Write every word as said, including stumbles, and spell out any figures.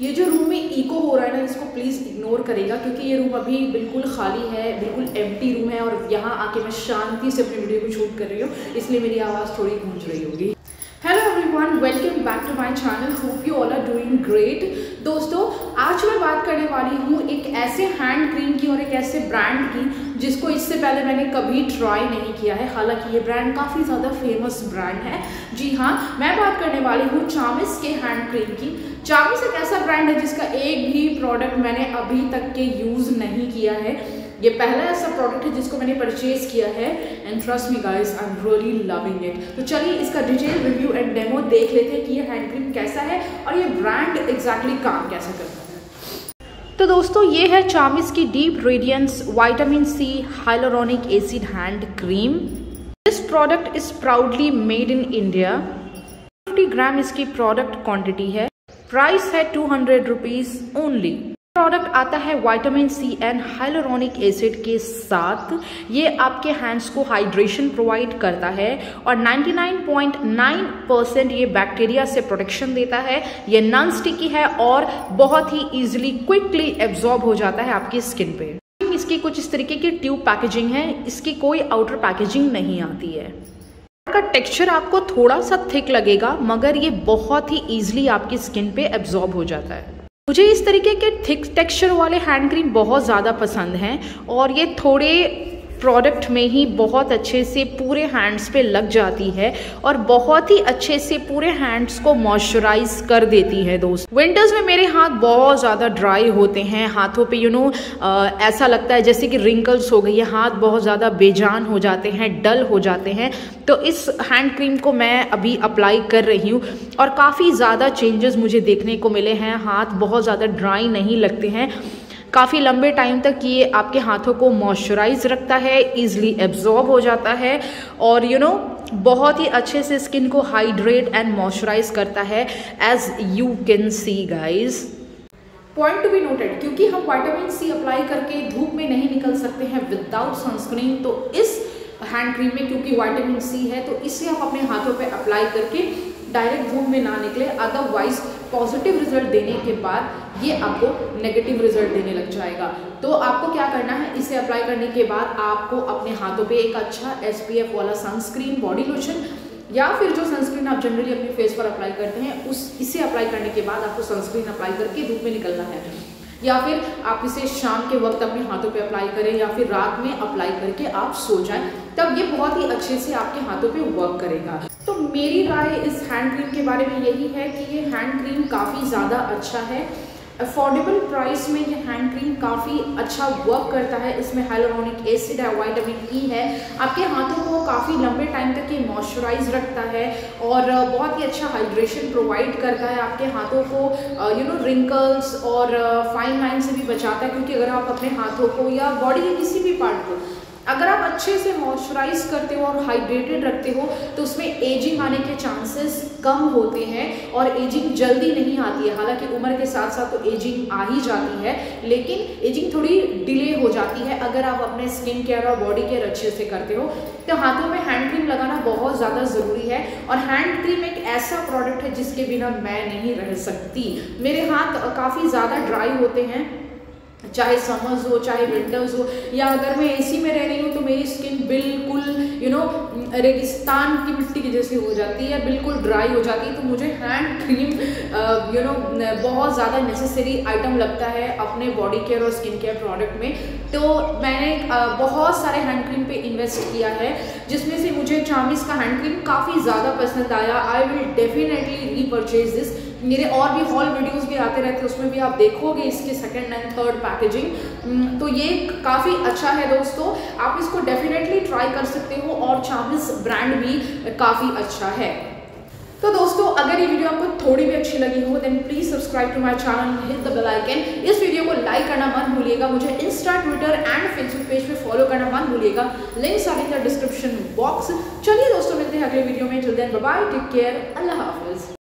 ये जो रूम में इको हो रहा है ना, इसको प्लीज़ इग्नोर करेगा, क्योंकि ये रूम अभी बिल्कुल खाली है, बिल्कुल एम्प्टी रूम है और यहाँ आके मैं शांति से अपनी वीडियो को शूट कर रही हूँ, इसलिए मेरी आवाज़ थोड़ी गूंज रही होगी। Hello everyone, welcome back to my channel, hope you all are doing great. दोस्तों, आज मैं बात करने वाली हूँ एक ऐसे हैंड क्रीम की और एक ऐसे ब्रांड की जिसको इससे पहले मैंने कभी ट्राई नहीं किया है। हालांकि ये ब्रांड काफ़ी ज़्यादा फेमस ब्रांड है। जी हाँ, मैं बात करने वाली हूँ चार्मिस के हैंड क्रीम की। चार्मिस एक ऐसा ब्रांड है जिसका एक भी प्रोडक्ट मैंने अभी तक के यूज़ नहीं किया है। ये पहला ऐसा प्रोडक्ट है जिसको मैंने परचेज किया है and trust me guys, I am really loving it. तो चलिए इसका डिटेल रिव्यू एंड डेमो देख लेते हैं कि ये हैंड क्रीम कैसा है और ये ब्रांड एग्जैक्टली काम कैसे करता है। तो दोस्तों, ये है चार्मिस की deep radiance vitamin C hyaluronic acid hand cream. This product is proudly made in India. Fifty gram इसकी प्रोडक्ट क्वान्टिटी है। प्राइस है two hundred rupees only. Product आता है vitamin C and hyaluronic acid के साथ। ये आपके हैंड्स को हाइड्रेशन प्रोवाइड करता है और निन्यानवे पॉइंट नाइन परसेंट ये बैक्टीरिया से प्रोटेक्शन देता है। ये नॉन स्टिकी है और बहुत ही इजीली क्विकली एब्जॉर्ब हो जाता है आपकी स्किन पे। इसकी कुछ इस तरीके की ट्यूब पैकेजिंग है, इसकी कोई आउटर पैकेजिंग नहीं आती है। इसका टेक्सचर आपको थोड़ा सा थिक लगेगा, मगर ये बहुत ही ईजिली आपकी स्किन पे एब्जॉर्ब हो जाता है। मुझे इस तरीके के थिक टेक्सचर वाले हैंड क्रीम बहुत ज़्यादा पसंद हैं और ये थोड़े प्रोडक्ट में ही बहुत अच्छे से पूरे हैंड्स पे लग जाती है और बहुत ही अच्छे से पूरे हैंड्स को मॉइस्चराइज कर देती है। दोस्त, विंटर्स में मेरे हाथ बहुत ज़्यादा ड्राई होते हैं, हाथों पे यू नो ऐसा लगता है जैसे कि रिंकल्स हो गई है, हाथ बहुत ज़्यादा बेजान हो जाते हैं, डल हो जाते हैं। तो इस हैंड क्रीम को मैं अभी अप्लाई कर रही हूँ और काफ़ी ज़्यादा चेंजेस मुझे देखने को मिले हैं। हाथ बहुत ज़्यादा ड्राई नहीं लगते हैं, काफ़ी लंबे टाइम तक ये आपके हाथों को मॉइस्चराइज रखता है, ईजिली एब्जॉर्ब हो जाता है और यू नो बहुत ही अच्छे से स्किन को हाइड्रेट एंड मॉइस्चराइज करता है, as you can see guys. Point to be noted, क्योंकि हम विटामिन सी अप्लाई करके धूप में नहीं निकल सकते हैं विदाउट सनस्क्रीन, तो इस हैंड क्रीम में क्योंकि विटामिन सी है तो इसे हम अपने हाथों पे अप्लाई करके डायरेक्ट धूप में ना निकले, अदरवाइज पॉजिटिव रिजल्ट देने के बाद ये आपको नेगेटिव रिजल्ट देने लग जाएगा। तो आपको क्या करना है, इसे अप्लाई करने के बाद आपको अपने हाथों पे एक अच्छा एस पी एफ वाला सनस्क्रीन, बॉडी लोशन या फिर जो सनस्क्रीन आप जनरली अपने फेस पर अप्लाई करते हैं उस इसे अप्लाई करने के बाद आपको सनस्क्रीन अप्लाई करके धूप में निकलना है, या फिर आप इसे शाम के वक्त अपने हाथों पे अप्लाई करें या फिर रात में अप्लाई करके आप सो जाएं, तब ये बहुत ही अच्छे से आपके हाथों पे वर्क करेगा। तो मेरी राय इस हैंड क्रीम के बारे में यही है कि ये हैंड क्रीम काफ़ी ज़्यादा अच्छा है। अफोर्डेबल प्राइस में ये हैंड क्रीम काफ़ी अच्छा वर्क करता है। इसमें हाइलुरोनिक एसिड है, विटामिन ई है, आपके हाथों को काफ़ी लंबे टाइम तक ये मॉइस्चराइज रखता है और बहुत ही अच्छा हाइड्रेशन प्रोवाइड करता है। आपके हाथों को यू नो रिंकल्स और फाइन लाइन से भी बचाता है, क्योंकि अगर आप अपने हाथों को या बॉडी के किसी भी पार्ट को अगर आप अच्छे से मॉइस्चराइज करते हो और हाइड्रेटेड रखते हो तो उसमें एजिंग आने के चांसेस कम होते हैं और एजिंग जल्दी नहीं आती है। हालांकि उम्र के साथ साथ तो एजिंग आ ही जाती है, लेकिन एजिंग थोड़ी डिले हो जाती है अगर आप अपने स्किन केयर और बॉडी केयर अच्छे से करते हो। तो हाथों में हैंड क्रीम लगाना बहुत ज़्यादा ज़रूरी है और हैंड क्रीम एक ऐसा प्रोडक्ट है जिसके बिना मैं नहीं रह सकती। मेरे हाथ काफ़ी ज़्यादा ड्राई होते हैं, चाहे समर्स हो चाहे विंटर्स हो, या अगर मैं एसी में रह रही हूँ तो मेरी स्किन बिल्कुल यू नो रेगिस्तान की मिट्टी की जैसी हो जाती है, बिल्कुल ड्राई हो जाती है। तो मुझे हैंड क्रीम यू नो बहुत ज़्यादा नेसेसरी आइटम लगता है अपने बॉडी केयर और स्किन केयर प्रोडक्ट में। तो मैंने uh, बहुत सारे हैंड क्रीम पे इन्वेस्ट किया है, जिसमें से मुझे चार्मिस का हैंड क्रीम काफ़ी ज़्यादा पसंद आया। I will definitely repurchase this. मेरे और भी हॉल वीडियोस भी आते रहते हैं, उसमें भी आप देखोगे इसके सेकंड एंड थर्ड पैकेजिंग। तो ये काफ़ी अच्छा है दोस्तों, आप इसको डेफिनेटली ट्राई कर सकते हो और चार्मिस ब्रांड भी काफ़ी अच्छा है। तो दोस्तों, अगर ये वीडियो आपको थोड़ी भी अच्छी लगी हो then please subscribe to my channel, hit the bell icon. इस वीडियो को लाइक करना मत भूलिएगा। मुझे Insta, Twitter and Facebook page पे फॉलो करना मत भूलिएगा। लिंक सारे का डिस्क्रिप्शन बॉक्स। चलिए दोस्तों, मिलते हैं अगले वीडियो में। Till then bye bye, take care, अल्लाह हाफिज़।